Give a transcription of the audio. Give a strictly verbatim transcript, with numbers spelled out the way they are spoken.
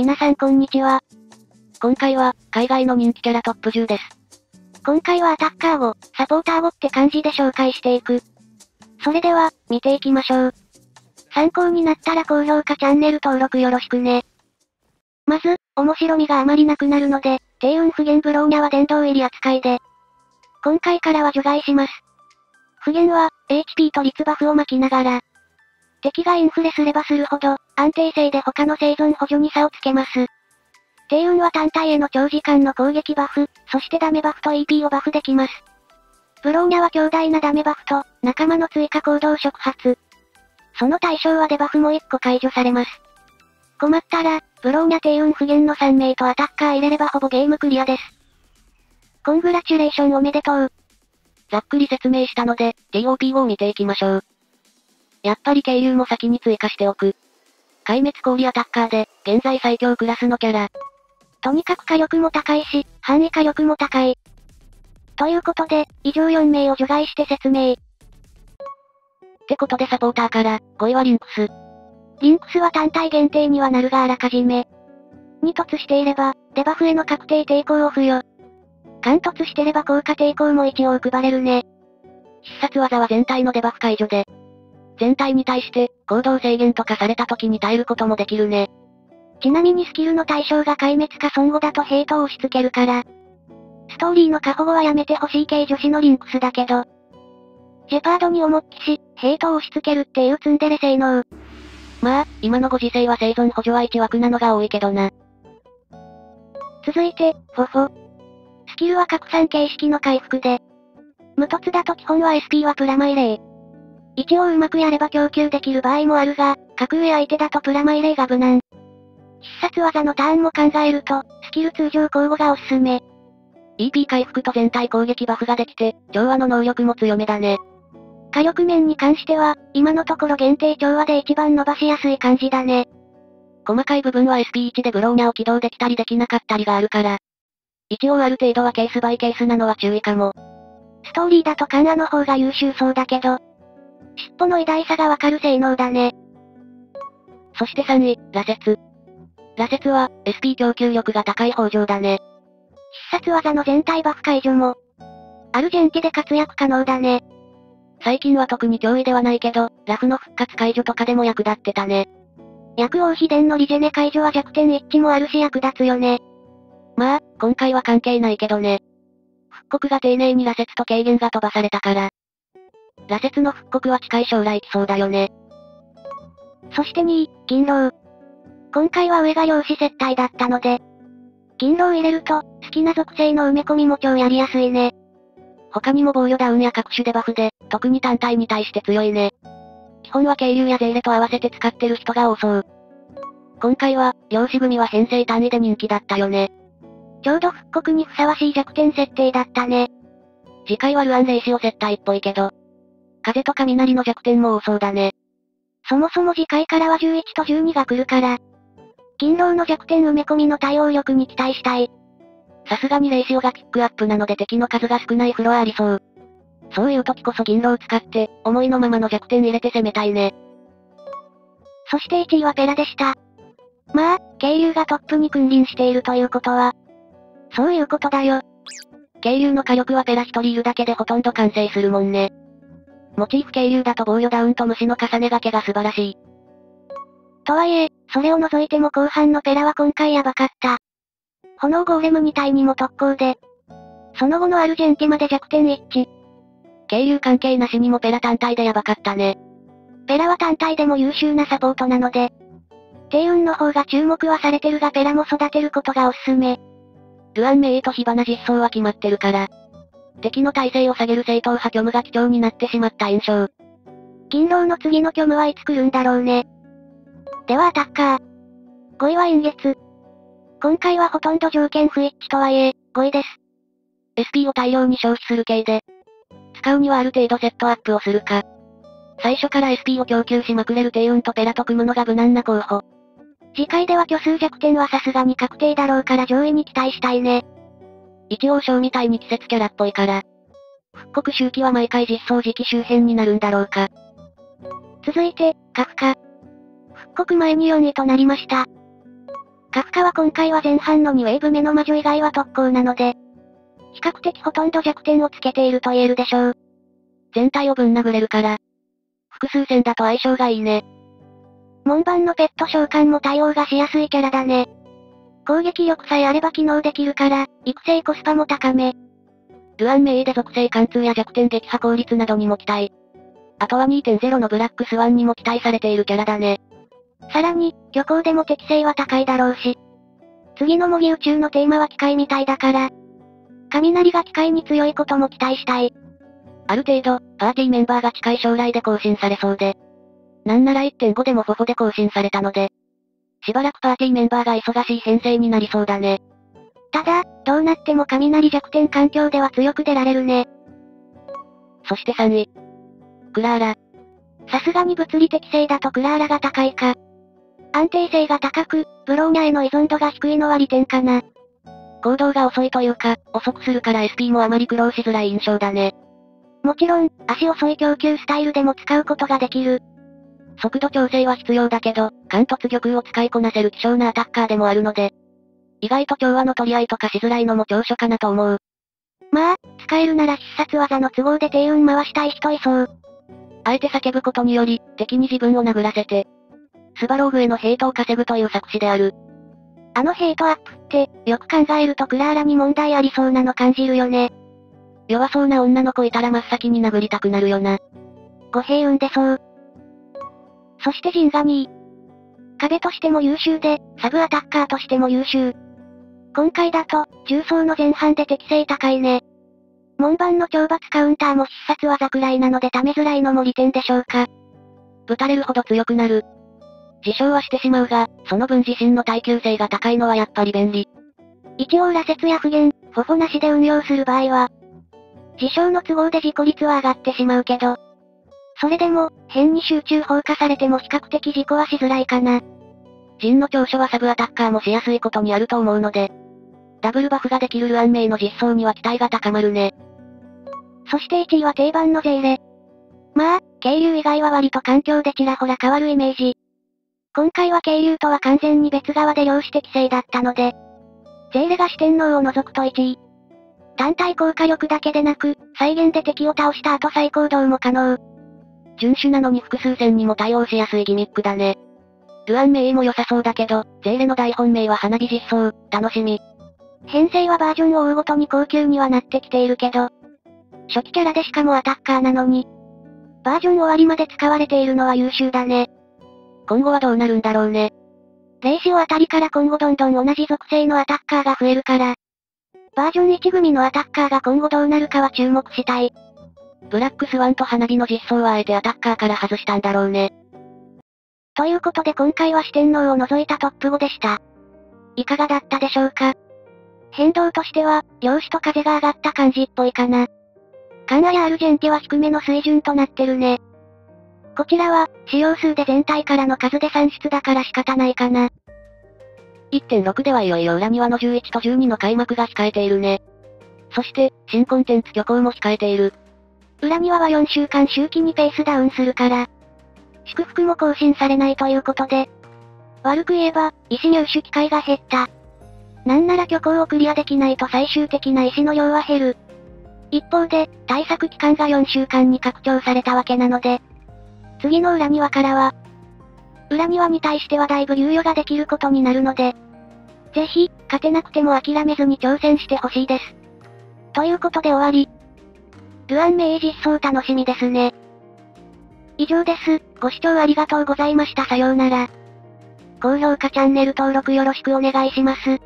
皆さんこんにちは。今回は、海外の人気キャラトップじゅうです。今回はアタッカーを、サポーターをって感じで紹介していく。それでは、見ていきましょう。参考になったら高評価チャンネル登録よろしくね。まず、面白みがあまりなくなるので、低運不言ブローニャは殿堂入り扱いで、今回からは除外します。不言は、エイチピー と率バフを巻きながら、敵がインフレすればするほど、安定性で他の生存補助に差をつけます。低運は単体への長時間の攻撃バフ、そしてダメバフと イーピー をバフできます。ブローニャは強大なダメバフと、仲間の追加行動触発。その対象はデバフもいっこ解除されます。困ったら、ブローニャ低運不言のさん名とアタッカー入れればほぼゲームクリアです。コングラチュレーションおめでとう。ざっくり説明したので、ティーオーピー を見ていきましょう。やっぱり渓流も先に追加しておく。壊滅氷アタッカーで、現在最強クラスのキャラ。とにかく火力も高いし、範囲火力も高い。ということで、以上よん名を除外して説明。ってことでサポーターから、ごいはリンクス。リンクスは単体限定にはなるがあらかじめ。に突していれば、デバフへの確定抵抗を付与。貫突してれば効果抵抗も一応配れるね。必殺技は全体のデバフ解除で。全体に対して、行動制限とかされた時に耐えることもできるね。ちなみにスキルの対象が壊滅か損後だとヘイトを押し付けるから。ストーリーの過保護はやめてほしい系女子のリンクスだけど。ジェパードに重っきし、ヘイトを押し付けるっていうツンデレ性能。まあ、今のご時世は生存補助はいち枠なのが多いけどな。続いて、フォフォ。スキルは拡散形式の回復で。無凸だと基本は エスピー はプラマイゼロ。一応うまくやれば供給できる場合もあるが、格上相手だとプラマイゼロが無難。必殺技のターンも考えると、スキル通常交互がおすすめ。イーピー 回復と全体攻撃バフができて、調和の能力も強めだね。火力面に関しては、今のところ限定調和で一番伸ばしやすい感じだね。細かい部分は エスピーワン でブローニャを起動できたりできなかったりがあるから。一応ある程度はケースバイケースなのは注意かも。ストーリーだとカンアの方が優秀そうだけど、尻尾の偉大さがわかる性能だね。そしてさんい、羅刹。羅刹は、エスピー 供給力が高い方状だね。必殺技の全体バフ解除も、アルジェンティで活躍可能だね。最近は特に脅威ではないけど、ラフの復活解除とかでも役立ってたね。薬王秘伝のリジェネ解除は弱点一致もあるし役立つよね。まあ、今回は関係ないけどね。復刻が丁寧に羅刹と軽減が飛ばされたから。羅刹の復刻は近い将来来そうだよね。そしてにい、銀狼。今回は上が量子接待だったので、銀狼入れると、好きな属性の埋め込みも超やりやすいね。他にも防御ダウンや各種デバフで、特に単体に対して強いね。基本は渓流やゼーレと合わせて使ってる人が多そう。今回は、量子組は編成単位で人気だったよね。ちょうど復刻にふさわしい弱点設定だったね。次回はルアンレイシオ接待っぽいけど、風と雷の弱点も多そうだね。そもそも次回からはじゅういちとじゅうにが来るから、銀狼の弱点埋め込みの対応力に期待したい。さすがにレイシオがキックアップなので敵の数が少ないフロアありそう。そういう時こそ銀狼使って、思いのままの弱点入れて攻めたいね。そしていちいはペラでした。まあ、渓流がトップに君臨しているということは、そういうことだよ。渓流の火力はペラひとりいるだけでほとんど完成するもんね。モチーフ渓流だと防御ダウンと虫の重ねがけが素晴らしい。とはいえ、それを除いても後半のペラは今回やばかった。炎ゴーレムに体にも特攻で、その後のアルジェンティまで弱点一致。渓流関係なしにもペラ単体でやばかったね。ペラは単体でも優秀なサポートなので、低運の方が注目はされてるがペラも育てることがおすすめ。ルアン名医と火花実装は決まってるから、敵の耐性を下げる正統派虚無が貴重になってしまった印象。銀狼の次の虚無はいつ来るんだろうね。ではアタッカー。ごいは陰月。今回はほとんど条件不一致とはいえ、ごいです。エスピー を大量に消費する系で、使うにはある程度セットアップをするか、最初から エスピー を供給しまくれる低運とペラと組むのが無難な候補。次回では虚数弱点はさすがに確定だろうから上位に期待したいね。一応ショーみたいに季節キャラっぽいから、復刻周期は毎回実装時期周辺になるんだろうか。続いて、カフカ。復刻前によんいとなりました。カフカは今回は前半のにウェーブ目の魔女以外は特攻なので、比較的ほとんど弱点をつけていると言えるでしょう。全体をぶん殴れるから、複数戦だと相性がいいね。門番のペット召喚も対応がしやすいキャラだね。攻撃力さえあれば機能できるから、育成コスパも高め。ルアン名医で属性貫通や弱点撃破効率などにも期待。あとは にてんゼロ のブラックスワンにも期待されているキャラだね。さらに、虚構でも適性は高いだろうし。次の模擬宇宙のテーマは機械みたいだから、雷が機械に強いことも期待したい。ある程度、パーティーメンバーが近い将来で更新されそうで。なんなら いってんご でもフォフォで更新されたので、しばらくパーティーメンバーが忙しい編成になりそうだね。ただ、どうなっても雷弱点環境では強く出られるね。そしてさんい。クラーラ。さすがに物理的性だとクラーラが高いか。安定性が高く、ブローニャへの依存度が低いのは利点かな。行動が遅いというか、遅くするから エスピー もあまり苦労しづらい印象だね。もちろん、足遅い供給スタイルでも使うことができる。速度調整は必要だけど、貫突玉を使いこなせる希少なアタッカーでもあるので、意外と調和の取り合いとかしづらいのも長所かなと思う。まあ、使えるなら必殺技の都合で低運回したい人いそう。あえて叫ぶことにより、敵に自分を殴らせて、スバローグへのヘイトを稼ぐという作詞である。あのヘイトアップって、よく考えるとクラーラに問題ありそうなの感じるよね。弱そうな女の子いたら真っ先に殴りたくなるよな。ご平運でそう。そしてジンがにい。壁としても優秀で、サブアタッカーとしても優秀。今回だと、重装の前半で適性高いね。門番の懲罰カウンターも必殺技くらいなので溜めづらいのも利点でしょうか。ぶたれるほど強くなる。自傷はしてしまうが、その分自身の耐久性が高いのはやっぱり便利。一応羅刹や不言、フォフォなしで運用する場合は、自傷の都合で事故率は上がってしまうけど、それでも、変に集中放火されても比較的事故はしづらいかな。ジンの長所はサブアタッカーもしやすいことにあると思うので、ダブルバフができるルアンメイの実装には期待が高まるね。そしていちいは定番のゼイレ。まあ、渓流以外は割と環境でちらほら変わるイメージ。今回は渓流とは完全に別側で量子適性だったので、ゼイレが四天王を除くといちい。単体効果力だけでなく、再現で敵を倒した後再行動も可能。準種なのに複数戦にも対応しやすいギミックだね。ルアン名医も良さそうだけど、ゼイレの大本命は花火実装、楽しみ。編成はバージョンを追うごとに高級にはなってきているけど、初期キャラでしかもアタッカーなのに、バージョン終わりまで使われているのは優秀だね。今後はどうなるんだろうね。レイシオあたりから今後どんどん同じ属性のアタッカーが増えるから、バージョンいち組のアタッカーが今後どうなるかは注目したい。ブラックスワンと花火の実装はあえてアタッカーから外したんだろうね。ということで今回は四天王を除いたトップごでした。いかがだったでしょうか。変動としては、量子と風が上がった感じっぽいかな。カンアやアルジェンティは低めの水準となってるね。こちらは、使用数で全体からの数で算出だから仕方ないかな。いってんろく ではいよいよ裏庭のじゅういちとじゅうにの開幕が控えているね。そして、新コンテンツ虚構も控えている。裏庭はよんしゅうかん周期にペースダウンするから、祝福も更新されないということで、悪く言えば、石入手機会が減った。なんなら虚構をクリアできないと最終的な石の量は減る。一方で、対策期間がよんしゅうかんに拡張されたわけなので、次の裏庭からは、裏庭に対してはだいぶ猶予ができることになるので、ぜひ、勝てなくても諦めずに挑戦してほしいです。ということで終わり。ルアン名医実装楽しみですね。以上です。ご視聴ありがとうございました。さようなら。高評価チャンネル登録よろしくお願いします。